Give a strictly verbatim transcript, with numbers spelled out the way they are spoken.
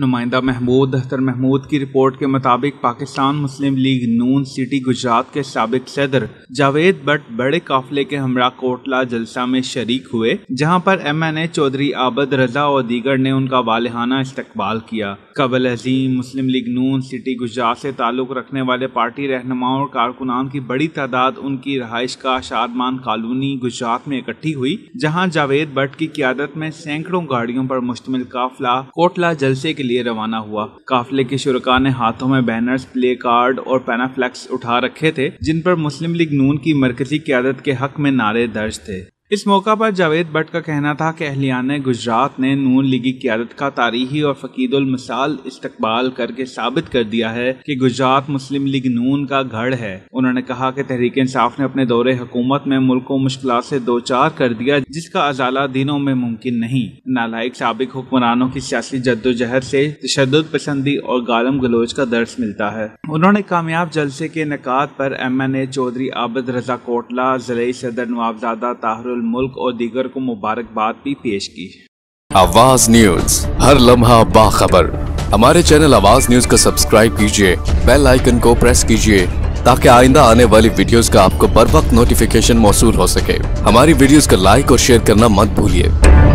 नुमाइंदा महमूद अख्तर महमूद की रिपोर्ट के मुताबिक पाकिस्तान मुस्लिम लीग नून सिटी गुजरात के साबिक सदर जावेद बट बड़े काफिले के हमरा कोटला जलसा में शरीक हुए, जहां पर M N A Chaudhry Abid Raza और दीगर ने उनका वालिहाना इस्तकबाल किया। कबल अजीम मुस्लिम लीग नून सिटी गुजरात से ताल्लुक़ रखने वाले पार्टी रहनुमाओं और कारकुनान की बड़ी तादाद उनकी रहाइश का शादमान कॉलोनी गुजरात में इकट्ठी हुई, जहाँ जावेद बट की क़ियादत में सैकड़ों गाड़ियों पर मुश्तमिल काफिला कोटला जलसे के लिए रवाना हुआ। काफिले के शुरका ने हाथों में बैनर्स, प्ले कार्ड और पैनाफ्लेक्स उठा रखे थे, जिन पर मुस्लिम लीग नून की मरकजी क़ियादत के हक में नारे दर्ज थे। इस मौका पर जावेद बट का कहना था कि अहलियाने गुजरात ने नून लीगी क़ियादत का तारीखी और फ़क़ीदुल मिसाल इस्तकबाल करके साबित कर दिया है कि गुजरात मुस्लिम लीग नून का गढ़ है। उन्होंने कहा कि तहरीक इंसाफ ने अपने दौरे हुकूमत में मुल्क को मुश्किलात से दो चार कर दिया, जिसका अजाला दिनों में मुमकिन नहीं। नालायक साबिक हुक्मरानों की सियासी जद्दोजहद से तशद्दुद पसंदी और गालम गलोच का दर्स मिलता है। उन्होंने कामयाब जलसे के इनेकाद पर M N A Chaudhry Abid Raza Kotla, ज़िले सदर नवाबजादा ताहरुल मुल्क और दीगर को मुबारकबाद भी पेश की। आवाज न्यूज, हर लम्हा बाखबर। हमारे चैनल आवाज न्यूज को सब्सक्राइब कीजिए, बेल आइकन को प्रेस कीजिए ताकि आइंदा आने वाली वीडियोस का आपको बर वक्त नोटिफिकेशन मौसूल हो सके। हमारी वीडियोस को लाइक और शेयर करना मत भूलिए।